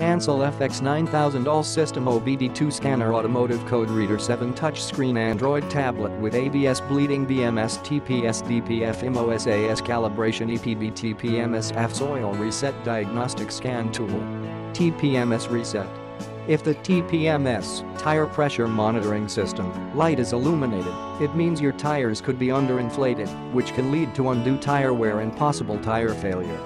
Ancel FX9000 all-system OBD2 scanner, automotive code reader, 7 touchscreen Android tablet with ABS bleeding, BMS, TPS, DPF, IMMO, SAS calibration, EPB, TPMS AFS oil reset diagnostic scan tool. TPMS reset. If the TPMS, tire pressure monitoring system, light is illuminated, it means your tires could be underinflated, which can lead to undue tire wear and possible tire failure.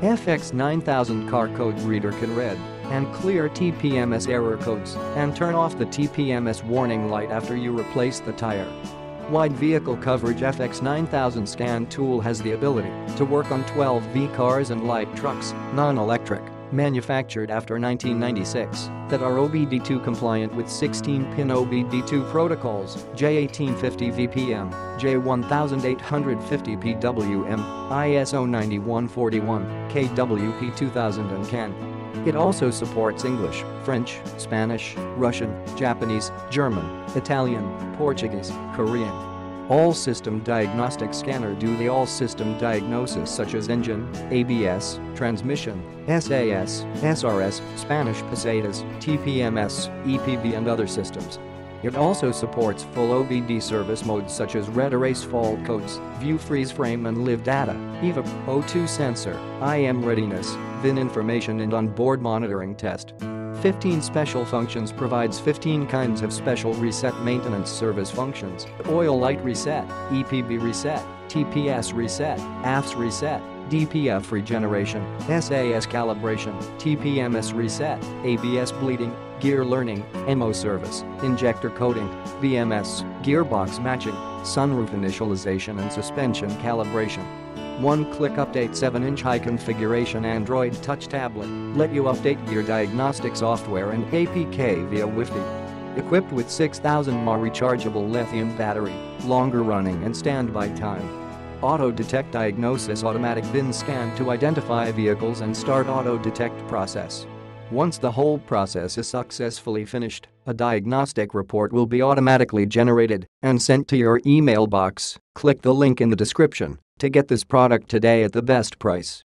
FX9000 car code reader can read and clear TPMS error codes and turn off the TPMS warning light after you replace the tire. Wide vehicle coverage. FX9000 scan tool has the ability to work on 12V cars and light trucks, non-electric, manufactured after 1996, that are OBD2 compliant with 16-pin OBD2 protocols, J1850 VPM, J1850 PWM, ISO 9141, KWP 2000 and CAN. It also supports English, French, Spanish, Russian, Japanese, German, Italian, Portuguese, Korean. All-system diagnostic scanner do the all-system diagnosis such as engine, ABS, transmission, SAS, SRS, Spanish pesetas, TPMS, EPB and other systems. It also supports full OBD service modes such as red erase fault codes, view freeze frame and live data, EVA, O2 sensor, IM readiness, VIN information and onboard monitoring test. 15 special functions. Provides 15 kinds of special reset maintenance service functions: oil light reset, EPB reset, TPS reset, AFS reset, DPF regeneration, SAS calibration, TPMS reset, ABS bleeding, gear learning, MO service, injector coating, BMS, gearbox matching, sunroof initialization and suspension calibration. One-click update. 7-inch high configuration Android touch tablet, let you update gear diagnostic software and APK via Wi-Fi. Equipped with 6000 mAh rechargeable lithium battery, longer running and standby time. Auto-detect diagnosis, automatic VIN scan to identify vehicles and start auto-detect process. Once the whole process is successfully finished, a diagnostic report will be automatically generated and sent to your email box. Click the link in the description to get this product today at the best price.